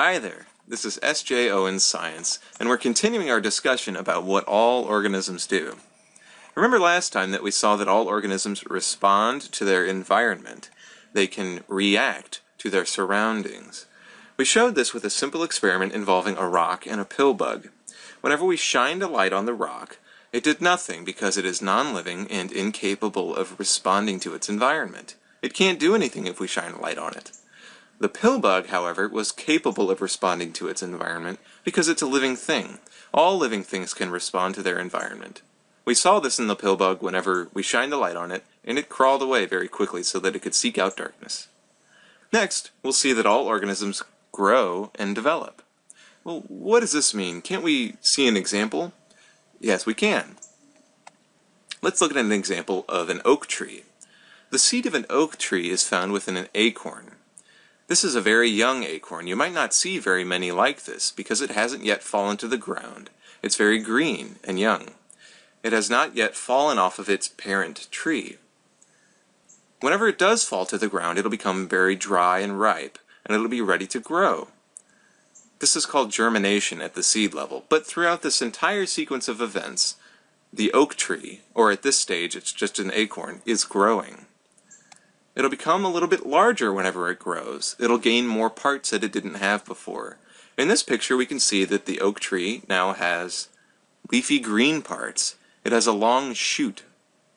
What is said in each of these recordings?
Hi there, this is SJOwens Science, and we're continuing our discussion about what all organisms do. Remember last time that we saw that all organisms respond to their environment. They can react to their surroundings. We showed this with a simple experiment involving a rock and a pill bug. Whenever we shined a light on the rock, it did nothing because it is non-living and incapable of responding to its environment. It can't do anything if we shine a light on it. The pill bug, however, was capable of responding to its environment because it's a living thing. All living things can respond to their environment. We saw this in the pill bug whenever we shined a light on it, and it crawled away very quickly so that it could seek out darkness. Next, we'll see that all organisms grow and develop. Well, what does this mean? Can't we see an example? Yes, we can. Let's look at an example of an oak tree. The seed of an oak tree is found within an acorn. This is a very young acorn. You might not see very many like this because it hasn't yet fallen to the ground. It's very green and young. It has not yet fallen off of its parent tree. Whenever it does fall to the ground, it'll become very dry and ripe, and it'll be ready to grow. This is called germination at the seed level, but throughout this entire sequence of events, the oak tree, or at this stage it's just an acorn, is growing. It'll become a little bit larger whenever it grows. It'll gain more parts that it didn't have before. In this picture we can see that the oak tree now has leafy green parts. It has a long shoot,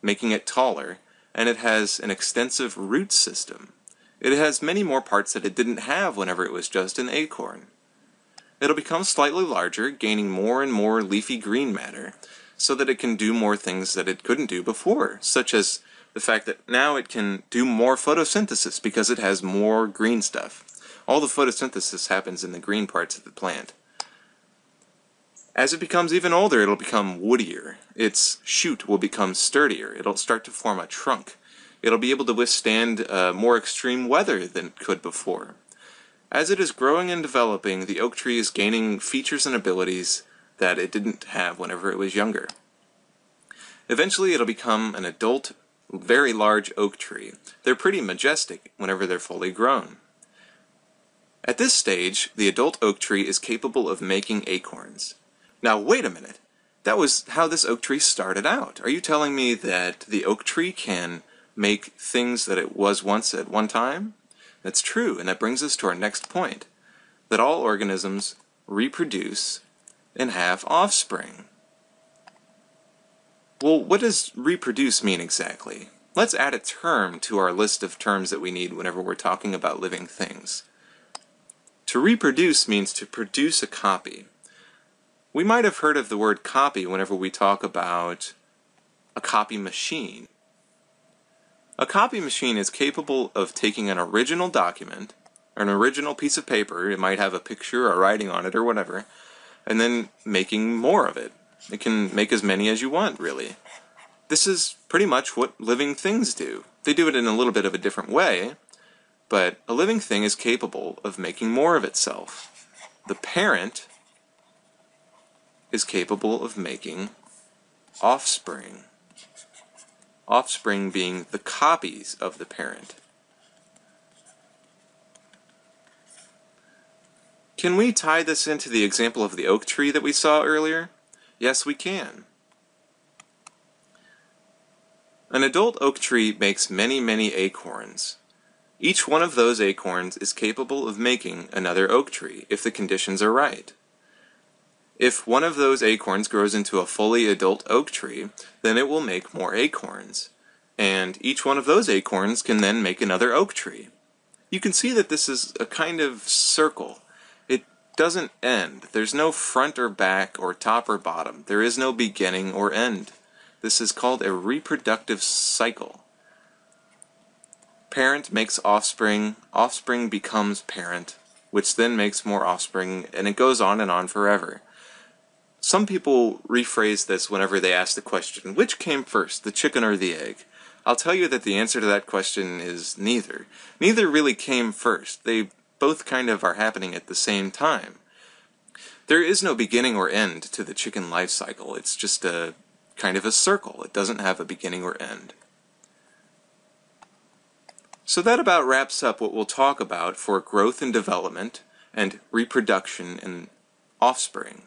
making it taller, and it has an extensive root system. It has many more parts that it didn't have whenever it was just an acorn. It'll become slightly larger, gaining more and more leafy green matter, so that it can do more things that it couldn't do before, such as the fact that now it can do more photosynthesis because it has more green stuff. All the photosynthesis happens in the green parts of the plant. As it becomes even older, it'll become woodier. Its shoot will become sturdier. It'll start to form a trunk. It'll be able to withstand more extreme weather than it could before. As it is growing and developing, the oak tree is gaining features and abilities that it didn't have whenever it was younger. Eventually, it'll become an adult, very large oak tree. They're pretty majestic whenever they're fully grown. At this stage, the adult oak tree is capable of making acorns. Now wait a minute, that was how this oak tree started out. Are you telling me that the oak tree can make things that it was once at one time? That's true, and that brings us to our next point, that all organisms reproduce and have offspring. Well, what does reproduce mean exactly? Let's add a term to our list of terms that we need whenever we're talking about living things. To reproduce means to produce a copy. We might have heard of the word copy whenever we talk about a copy machine. A copy machine is capable of taking an original document, or an original piece of paper, it might have a picture or writing on it or whatever, and then making more of it. It can make as many as you want, really. This is pretty much what living things do. They do it in a little bit of a different way, but a living thing is capable of making more of itself. The parent is capable of making offspring. Offspring being the copies of the parent. Can we tie this into the example of the oak tree that we saw earlier? Yes, we can. An adult oak tree makes many, many acorns. Each one of those acorns is capable of making another oak tree, if the conditions are right. If one of those acorns grows into a fully adult oak tree, then it will make more acorns. And each one of those acorns can then make another oak tree. You can see that this is a kind of circle. Doesn't end. There's no front or back or top or bottom. There is no beginning or end. This is called a reproductive cycle. Parent makes offspring, offspring becomes parent, which then makes more offspring, and it goes on and on forever. Some people rephrase this whenever they ask the question, which came first, the chicken or the egg? I'll tell you that the answer to that question is neither. Neither really came first. They both kind of are happening at the same time. There is no beginning or end to the chicken life cycle. It's just a kind of a circle. It doesn't have a beginning or end. So that about wraps up what we'll talk about for growth and development and reproduction and offspring.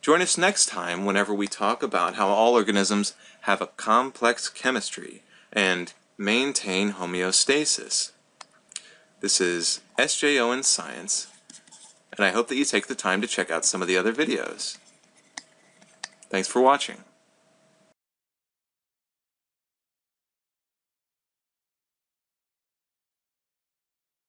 Join us next time whenever we talk about how all organisms have a complex chemistry and maintain homeostasis. This is SJOwens Science, and I hope that you take the time to check out some of the other videos. Thanks for watching.